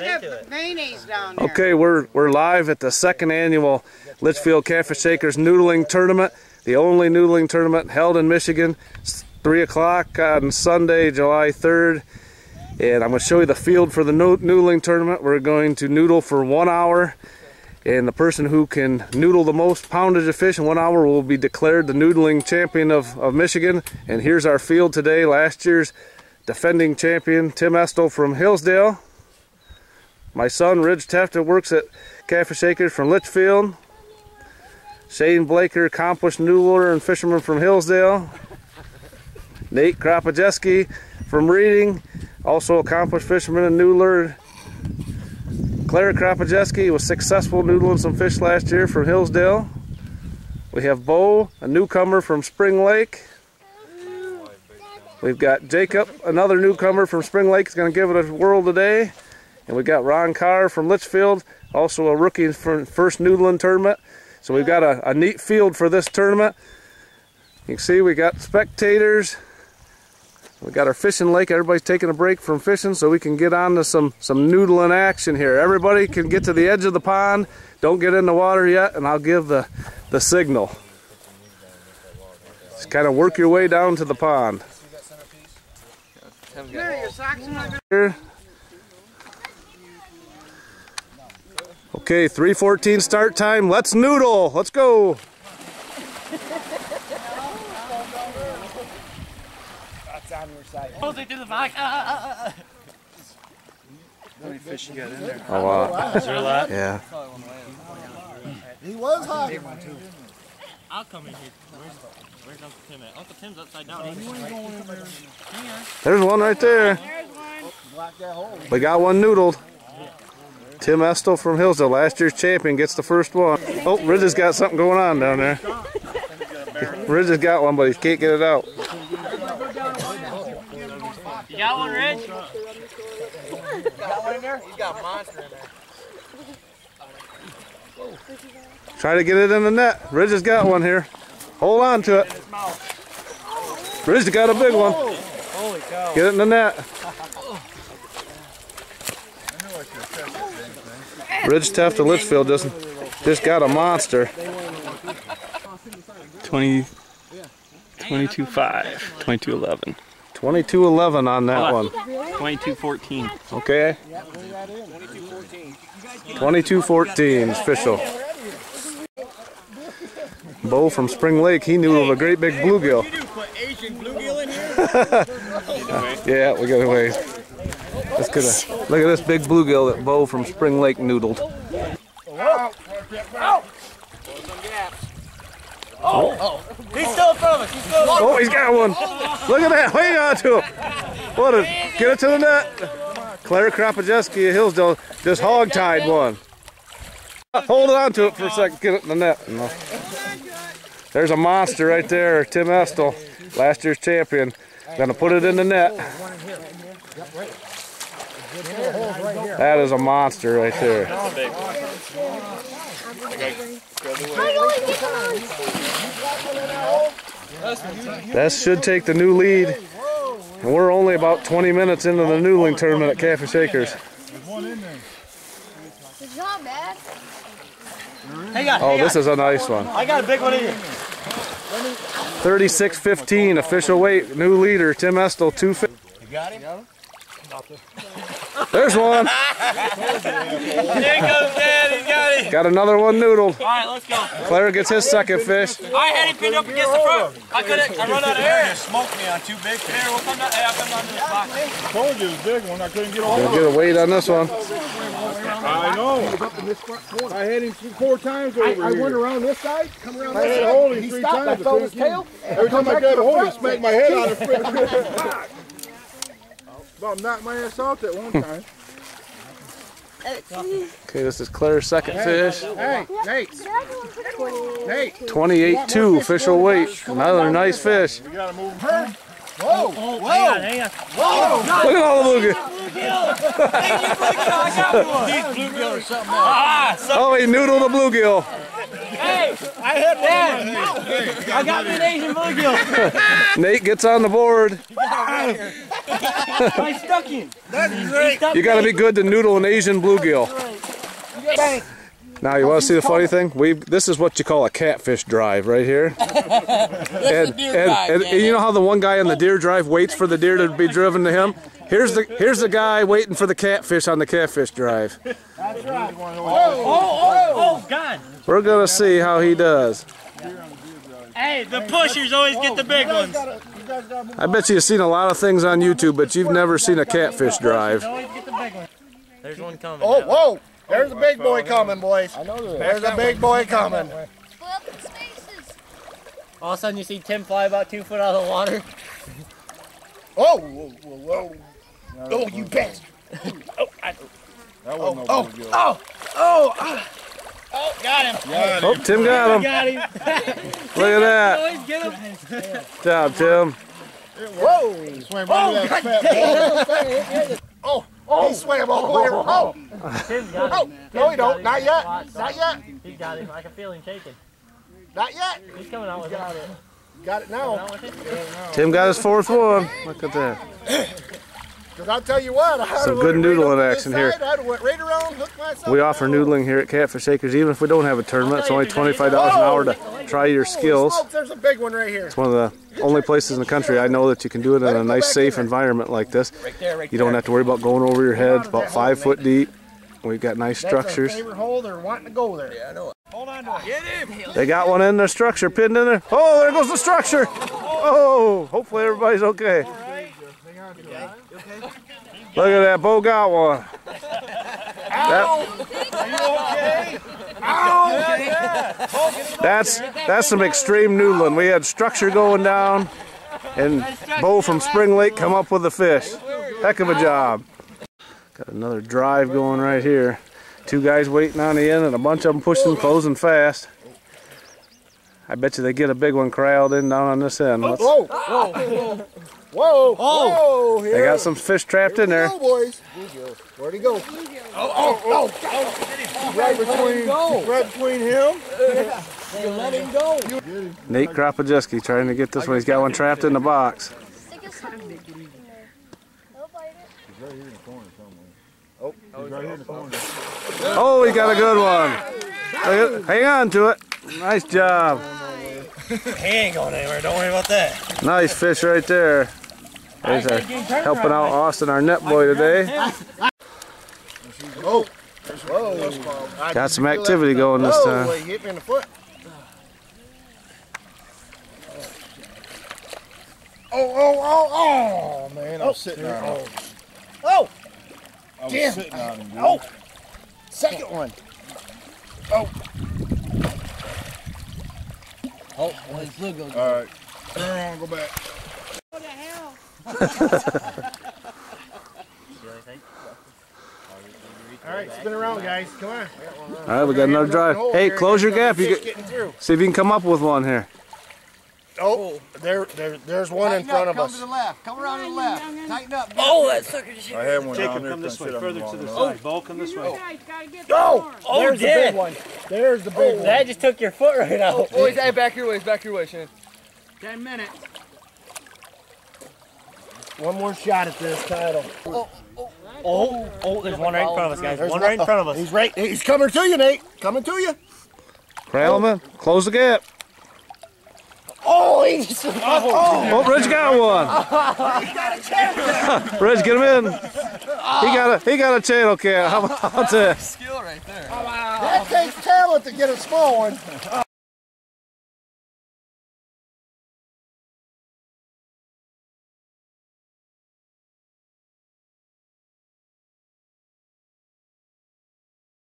got into it. Look at the beanies down there. Okay, we're live at the second annual Litchfield Catfish Shakers Noodling Tournament, the only noodling tournament held in Michigan. It's 3 o'clock on Sunday, July 3rd. And I'm going to show you the field for the noodling tournament. We're going to noodle for 1 hour. And the person who can noodle the most poundage of fish in 1 hour will be declared the noodling champion of Michigan. And here's our field today. Last year's defending champion, Tim Estill from Hillsdale. My son, Ridge Tefft, who works at Catfish Acres, from Litchfield. Shane Blaker, accomplished noodler and fisherman from Hillsdale. Nate Kropajewski from Reading, also accomplished fisherman and noodler. Claire Kropajewski was successful noodling some fish last year from Hillsdale. We have Bo, a newcomer from Spring Lake. We've got Jacob, another newcomer from Spring Lake, is going to give it a whirl today. And we've got Ron Carr from Litchfield, also a rookie for first noodling tournament. So we've got a neat field for this tournament. You can see we got spectators. We got our fishing lake. Everybody's taking a break from fishing so we can get on to some noodling action here. Everybody can get to the edge of the pond. Don't get in the water yet, and I'll give the signal. Just kind of work your way down to the pond. Okay, 3:14 start time. Let's noodle. Let's go. Oh, they do the mic. How many fish you got in there? A lot. Is there a lot? Yeah. He was hot. I'll come in here. Where's Uncle Tim at? Uncle Tim's upside down. There's one right there. There's one. We got one noodled. Tim Estill from Hillsdale, last year's champion, gets the first one. Oh, Ridge has got something going on down there. Ridge has got one, but he can't get it out. You got one, Ridge? You got one in there? He's got a monster in there. Try to get it in the net. Ridge has got one here. Hold on to it. Ridge has got a big one. Holy cow. Get it in the net. Ridge Tefft to Litchfield just got a monster. 22.5, 22.11. 22.11 on that one. 22.14. Okay. 22.14 official. Bo from Spring Lake, he noodled a great big bluegill. Yeah, we got away. Let's get a look at this big bluegill that Bo from Spring Lake noodled. Oh. He's still in front of us. He's still in front of us. Oh, he's got one. Look at that. Hang on to him. What a, get it to the net. Claire Kropajewski of Hillsdale just hog-tied one. Hold on to it for a second. Get it in the net. No. There's a monster right there. Tim Estill, last year's champion. Going to put it in the net. That is a monster right there. That should take the new lead. And we're only about 20 minutes into the noodling tournament at Catfish Acres. Oh, this is a nice one. I got a big one in here. 36.15 official weight. New leader Tim Estill, 250. You got him? There's one. There goes Daddy. Got it. Got another one noodled. All right, let's go. Claire gets his second fish. I had it pinned up against the front. I couldn't. I run out of air. You smoked me on two big fish. We'll come down. Hey, I'll come down to this box. I told you it was a big one. I couldn't get all of it. Get a weight on this one. I know. I had him 4 times over here. I went around this side. Come around this side. I had a hold him 3 times. I felt his tail. Every time I got a hold, he smacked my head on the fridge. Well, I'm knocked my ass off at one time. Okay, this is Claire's second fish. Hey, Nate. 28.2 official weight. Another nice fish. We gotta move her. Whoa! Whoa! Hang on, whoa! Look at all the bluegill. Thank you, bluegill. I got one. These bluegill or something else. Oh, he noodled a bluegill. Hey, I had one. I got an Asian bluegill. Nate gets on the board. I stuck him. That's great. You got to be good to noodle an Asian bluegill. Now, you want to see the funny thing? This is what you call a catfish drive right here. And you know how the one guy on the deer drive waits for the deer to be driven to him? Here's the guy waiting for the catfish on the catfish drive. That's right. Oh, God. We're going to see how he does. Hey, the pushers always get the big ones. I bet you've seen a lot of things on YouTube, but you've never seen a catfish drive. There's one coming. Oh, whoa! There's a big boy coming, boys. I know there's a big boy coming. All of a sudden, you see Tim fly about 2 foot out of the water. Oh, whoa, whoa, whoa! Oh, you bastard! Oh! Oh, got him. Oh, Tim got him. Got him. Look at that. Good job, Tim. Whoa. He swam right that. Oh, he swam all the way around. Tim got him. No, he don't. Not yet. Not yet. He got him. I can feel him shaking. Not yet. He's coming out without it. Got it now. Tim got his fourth one. Look at that. Because I'll tell you what, some good noodling action here. We offer noodling here at Catfish Acres, even if we don't have a tournament. It's only $25 an hour to try your skills. There's a big one right here. It's one of the only places in the country I know that you can do it in a nice, safe environment like this. You don't have to worry about going over your head. It's about 5 foot deep. We've got nice structures. They got one in their structure, pinned in there. Oh, there goes the structure. Oh, hopefully everybody's okay. Look at that, Bo got one. Ow! Are you okay? Ow! That's some extreme noodling. We had structure going down, and Bo from Spring Lake come up with the fish. Heck of a job. Got another drive going right here. Two guys waiting on the end, and a bunch of them pushing, closing fast. I bet you they get a big one corralled in down on this end. Whoa! Oh! They got some fish trapped in there. Go, boys. Where'd he go? Oh! Right between him. They let him go. Nate Kropajewski trying to get this one. He's got one trapped in the box. Oh, he got a good one. Hang on to it. Nice job. He ain't going anywhere, don't worry about that. Nice fish right there. There's our helping out Austin, our net boy today. Oh. Whoa. Got some activity going this time. He hit me in the foot. Oh, man, I'm sitting on him. Oh! Damn! Oh! Second one. Oh! Oh, well, his blue goes. All right. Go back. What the hell? All right, spin around, guys. Come on. All right, we got another drive. Hey, close your gap. You get, see if you can come up with one here. Oh, there's one in front of us. Come to the left. Come around to the left. Tighten up. Oh, that sucker just hit me. I have one down here. Jacob, come this way. Further to the side. Ball, come this way. Oh, there's the big one. There's the big one. That just took your foot right out. Boys, hey, back your way, Shane. 10 minutes. One more shot at this title. Oh, there's one right in front of us, guys. There's one right in front of us. He's right. He's coming to you, Nate. Coming to you. Kralman, close the gap. Oh, he just... Ridge got one. He got a channel. Ridge, get him in. He got a channel cat. How about that? Skill right there. That takes talent to get a small one.